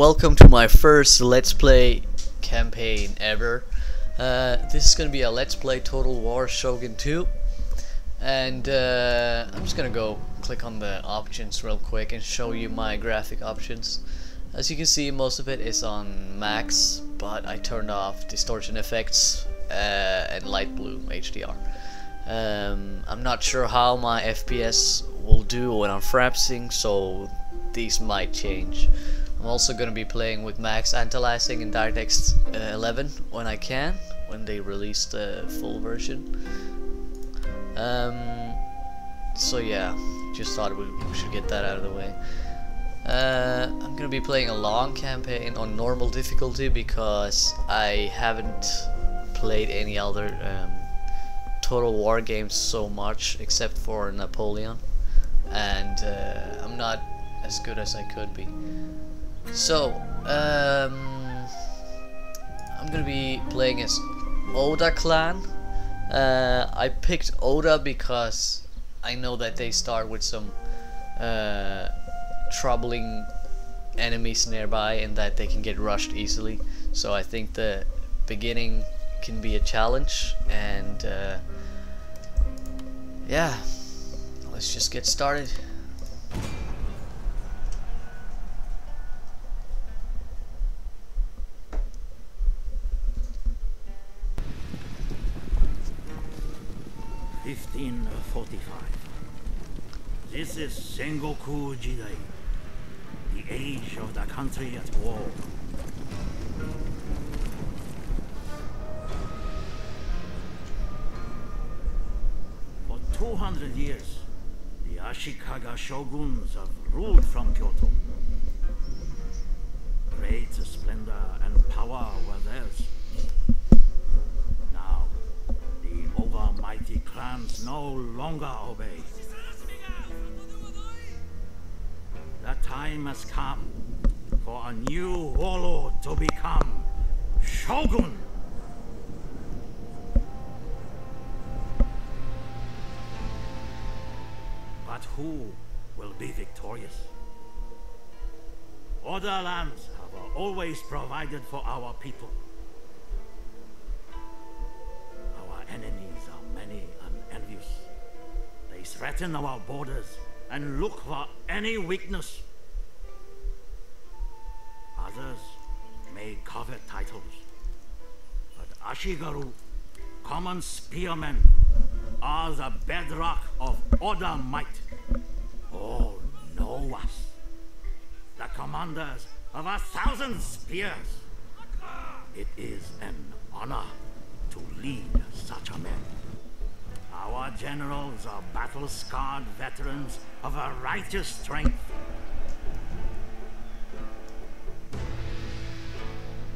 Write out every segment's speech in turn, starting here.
welcome to my first Let's Play campaign ever. This is gonna be a Let's Play Total War Shogun 2, and I'm just gonna go click on the options real quick and show you my graphic options. As you can see, most of it is on max, but I turned off distortion effects and light blue HDR. I'm not sure how my FPS will do when I'm frapsing, so these might change. I'm also going to be playing with max antialiasing in DirectX 11 when I can, when they release the full version. So yeah, just thought we should get that out of the way. I'm going to be playing a long campaign on normal difficulty because I haven't played any other Total War games so much, except for Napoleon, and I'm not as good as I could be. So I'm gonna be playing as Oda clan. I picked Oda because I know that they start with some troubling enemies nearby and that they can get rushed easily, so I think the beginning can be a challenge, and yeah, let's just get started. "1545. This is Sengoku Jidai, the age of the country at war. For 200 years, the Ashikaga shoguns have ruled from Kyoto. Great splendor and power were theirs. Mighty clans no longer obey. The time has come for a new warlord to become Shogun. But who will be victorious? Other lands have always provided for our people. Our enemies are many and envious. They threaten our borders and look for any weakness. Others may covet titles, but Ashigaru, common spearmen, are the bedrock of Oda might. All know us, the commanders of 1,000 spears. It is an honor to lead such a man. Our generals are battle-scarred veterans of a righteous strength.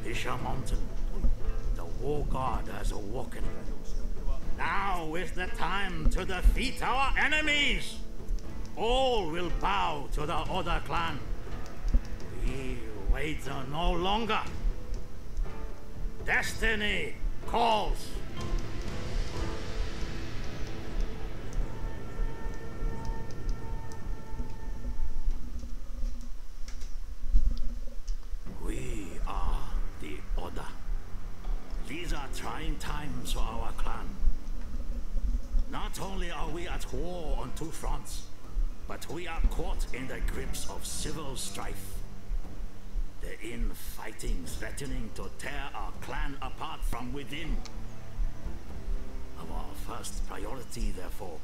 Bishamonten, the war god, has awoken. Now is the time to defeat our enemies. All will bow to the Oda clan. We wait no longer. Destiny calls." We are the Oda. These are trying times for our clan. Not only are we at war on two fronts, but we are caught in the grips of civil strife. The infighting threatening to tear our clan apart from within. Our first priority, therefore,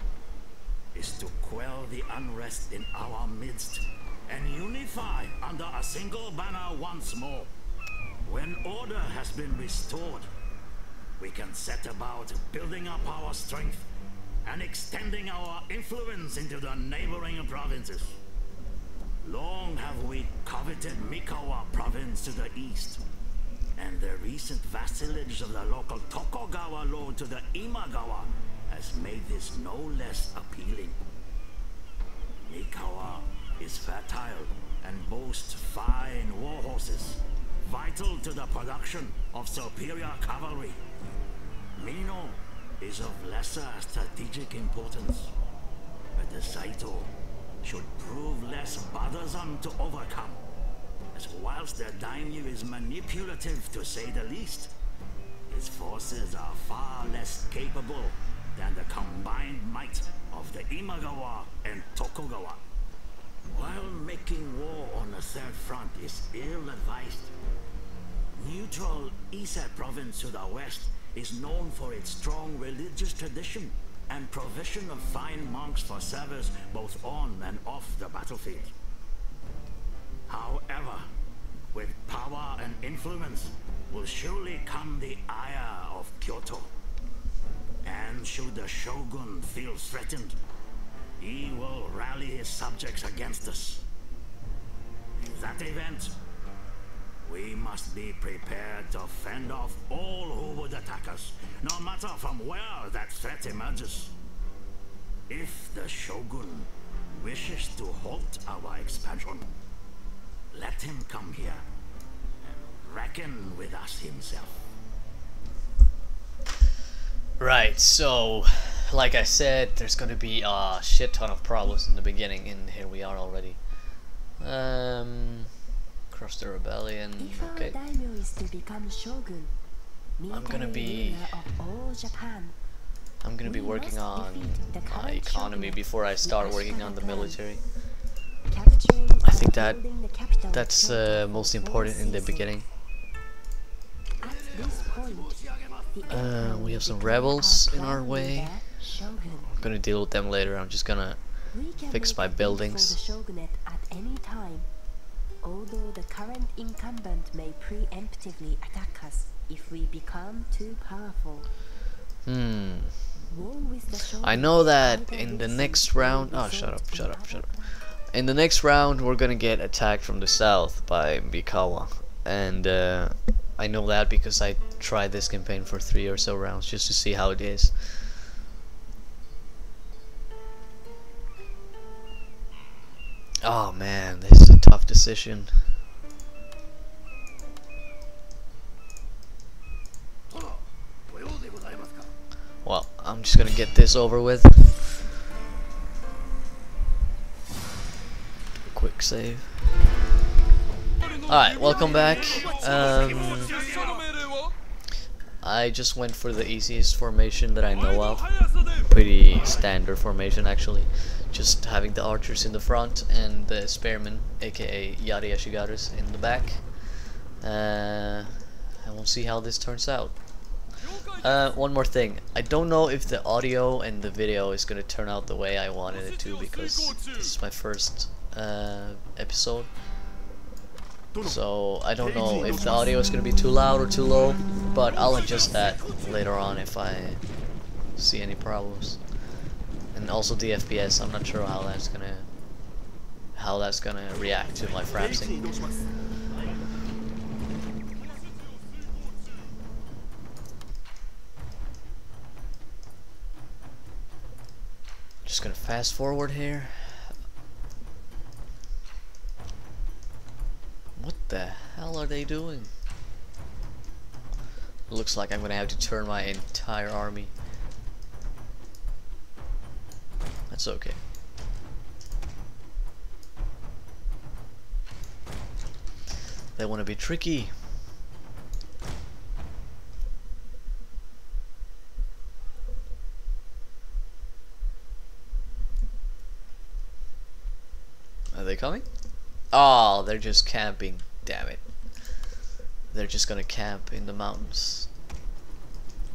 is to quell the unrest in our midst and unify under a single banner once more. When order has been restored, we can set about building up our strength and extending our influence into the neighboring provinces. Long have we coveted Mikawa province to the east, and the recent vassalage of the local Tokugawa lord to the Imagawa has made this no less appealing. Mikawa is fertile and boasts fine war horses, vital to the production of superior cavalry. Mino is of lesser strategic importance, but the Saito should prove less bothersome to overcome, But whilst the daimyo is manipulative, to say the least, his forces are far less capable than the combined might of the Imagawa and Tokugawa. While making war on the third front is ill-advised, neutral Ise province to the west is known for its strong religious tradition and provision of fine monks for service both on and off the battlefield. However, with power and influence will surely come the ire of Kyoto. And should the shogun feel threatened, he will rally his subjects against us. In that event, we must be prepared to fend off all who would attack us, no matter from where that threat emerges. If the shogun wishes to halt our expansion, let him come here and reckon with us himself. Right, so like I said, there's going to be a shit ton of problems in the beginning, and here we are already. Cross the rebellion. Okay. I'm gonna be working on my economy before I start working on the military. I think that's most important in the beginning. We have some rebels in our way. I'm gonna deal with them later. I'm just gonna fix my buildings. Although the current incumbent may preemptively attack us if we become too powerful. I know that in the next round. Oh, shut up. In the next round, we're gonna get attacked from the south by Mikawa, and I know that because I tried this campaign for 3 or so rounds just to see how it is. Oh man, this is a tough decision. Well, I'm just gonna get this over with. Quick save. Alright, welcome back. I just went for the easiest formation that I know of. Pretty standard formation, actually. Just having the archers in the front and the spearmen, aka Yari Ashigaru's, in the back. And we'll see how this turns out. One more thing. I don't know if the audio and the video is going to turn out the way I wanted it to, because this is my first episode, so I don't know if the audio is going to be too loud or too low, but I'll adjust that later on if I see any problems. And also the FPS, I'm not sure how that's gonna react to my frapsing. Just gonna fast forward here. What the hell are they doing? Looks like I'm gonna have to turn my entire army. That's okay. They wanna be tricky. Are they coming? Oh, they're just camping, damn it. They're just gonna camp in the mountains.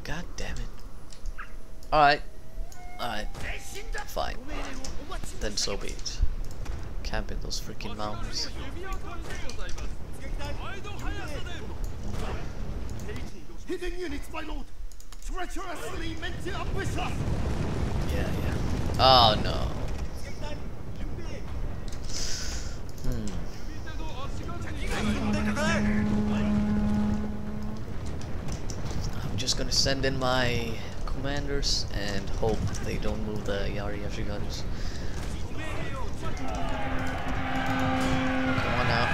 God damn it. Alright. Fine. Then so be it. Camp in those freaking mountains. Hidden units, my lord! Treacherously meant to ambush us! Yeah. Oh no. I'm just gonna send in my commanders and hope they don't move the Yari Ashigaru's. Come on now.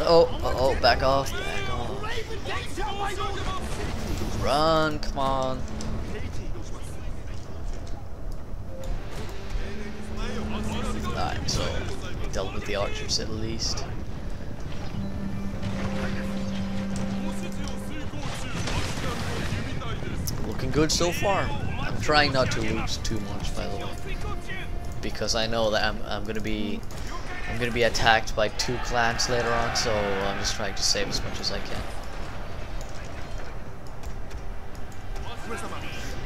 Uh oh, back off. Run, come on. dealt with the archers at least. Looking good so far. I'm trying not to lose too much, by the way, because I know that I'm gonna be attacked by two clans later on, so I'm just trying to save as much as I can.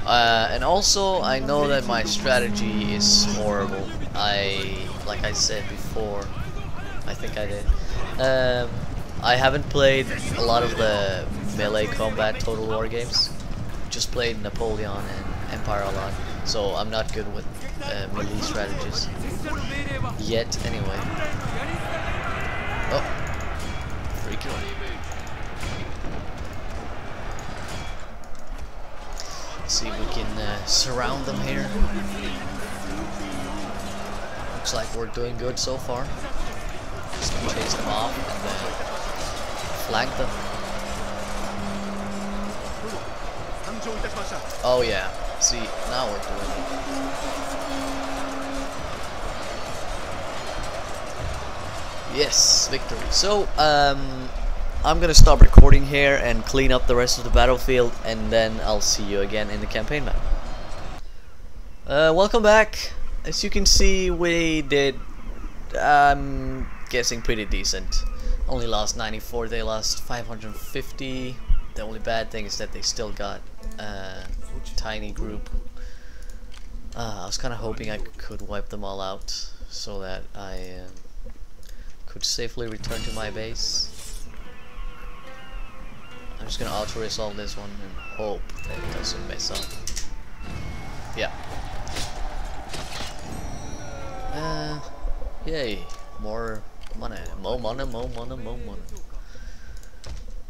And also, I know that my strategy is horrible. Like I said before, I think I did. I haven't played a lot of the melee combat Total War games. Just played Napoleon and Empire a lot, so I'm not good with melee strategies yet. Anyway. Oh, free kill. See if we can surround them here. Looks like we're doing good so far. Just chase them off and then flank them. Oh yeah, see, now we're doing it. Yes, victory. So, I'm gonna stop recording here and clean up the rest of the battlefield, and then I'll see you again in the campaign map. Welcome back. As you can see, we did, I'm guessing, pretty decent. Only lost 94, they lost 550. The only bad thing is that they still got a tiny group. I was kinda hoping I could wipe them all out so that I could safely return to my base. I'm just gonna auto resolve this one and hope that it doesn't mess up. Yeah. Yay. More money. More money, more money, more money.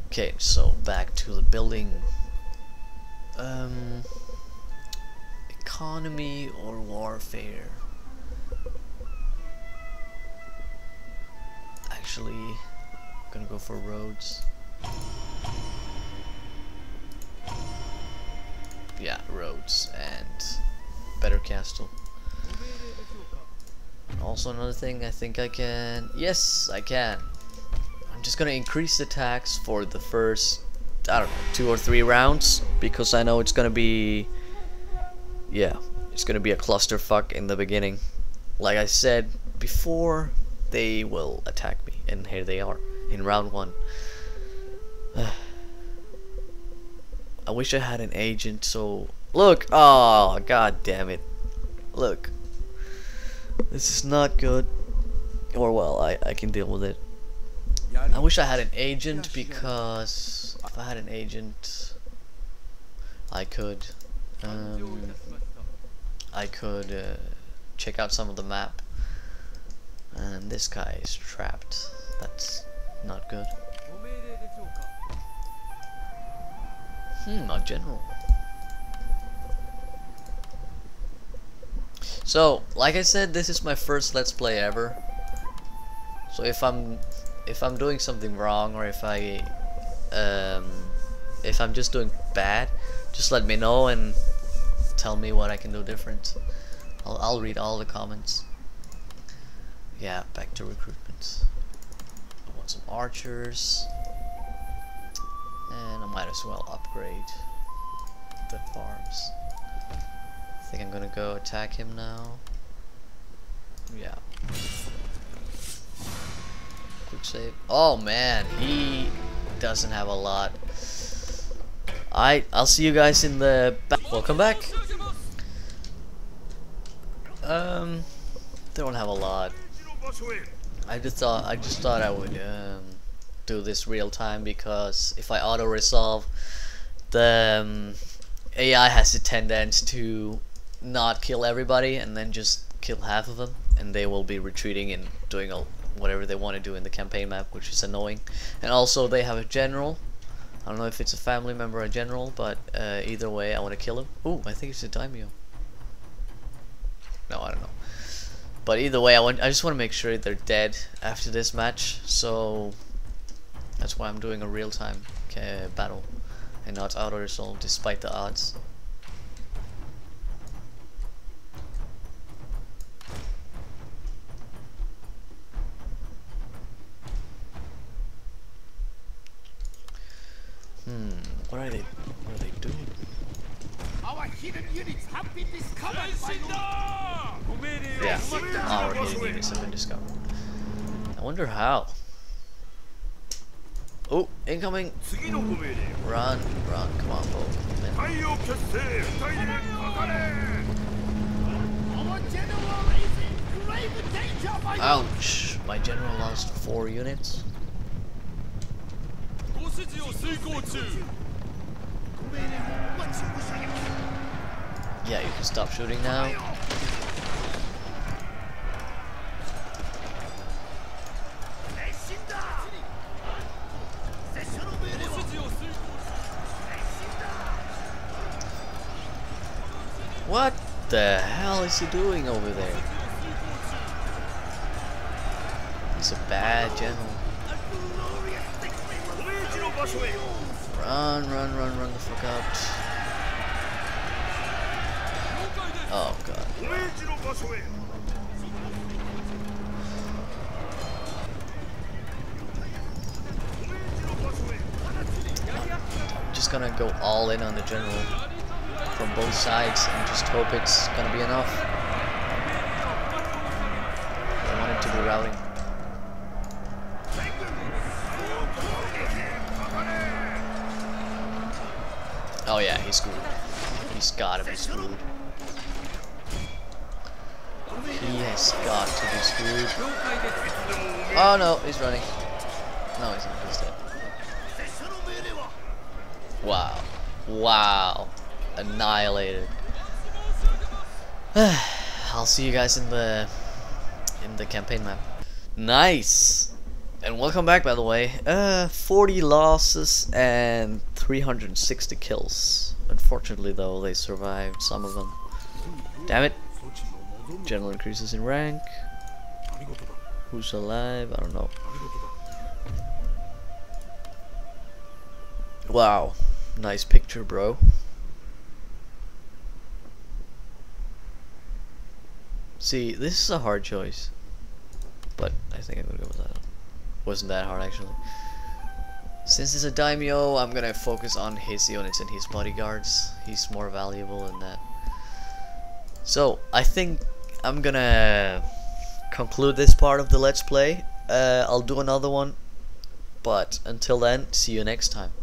Okay, so back to the building. Economy or warfare? Actually, I'm gonna go for roads. Yeah, roads and better castle. And also another thing, I think I can... Yes, I can. I'm just gonna increase the tax for the first, I don't know, 2 or 3 rounds, because I know it's gonna be... Yeah, it's gonna be a clusterfuck in the beginning. Like I said before, they will attack me, and here they are in round 1. I wish I had an agent, so look. Oh, god damn it. Look, this is not good. Or well, I can deal with it. I wish I had an agent, because if I had an agent I could check out some of the map. And this guy is trapped. That's not good. Not general. So, like I said, this is my first Let's Play ever. So if I'm doing something wrong, or if I'm just doing bad, just let me know and tell me what I can do different. I'll read all the comments. Yeah, back to recruitment. I want some archers. And I might as well upgrade the farms. I think I'm gonna go attack him now. Yeah. Quick save. Oh man, he doesn't have a lot. I'll see you guys in the back. Welcome back. They don't have a lot. I just thought I would do this real time, because if I auto resolve, the AI has a tendency to not kill everybody and then just kill half of them, and they will be retreating and doing whatever they want to do in the campaign map, which is annoying. And also they have a general. I don't know if it's a family member or a general, but either way I want to kill him. Ooh, I think it's a Daimyo. No, I don't know. But either way, I just want to make sure they're dead after this match, so that's why I'm doing a real-time battle and not auto-resolve despite the odds. units have been discovered. Yeah, our units have been discovered. I wonder how. Oh, incoming! Run, run, come on, Bo. Ouch! My general lost 4 units. Yeah, you can stop shooting now. What the hell is he doing over there? He's a bad general. Run, run, run, run the fuck out. Oh god. I'm just gonna go all in on the general from both sides and just hope it's gonna be enough. I want him to be routing. Oh yeah, he's screwed. He's gotta be screwed. He has got to be screwed. Oh no, he's running. No, he's not. He's dead. Wow. Wow. Annihilated. I'll see you guys in the campaign map. Nice. And welcome back, by the way. 40 losses and 360 kills. Unfortunately, though, they survived some of them. Damn it! General increases in rank. Who's alive? I don't know. Wow, nice picture, bro. See, this is a hard choice, but I think I'm gonna go with that. Wasn't that hard, actually. Since he's a daimyo, I'm gonna focus on his units and his bodyguards. He's more valuable than that. So I think I'm gonna conclude this part of the let's play. I'll do another one, but until then, see you next time.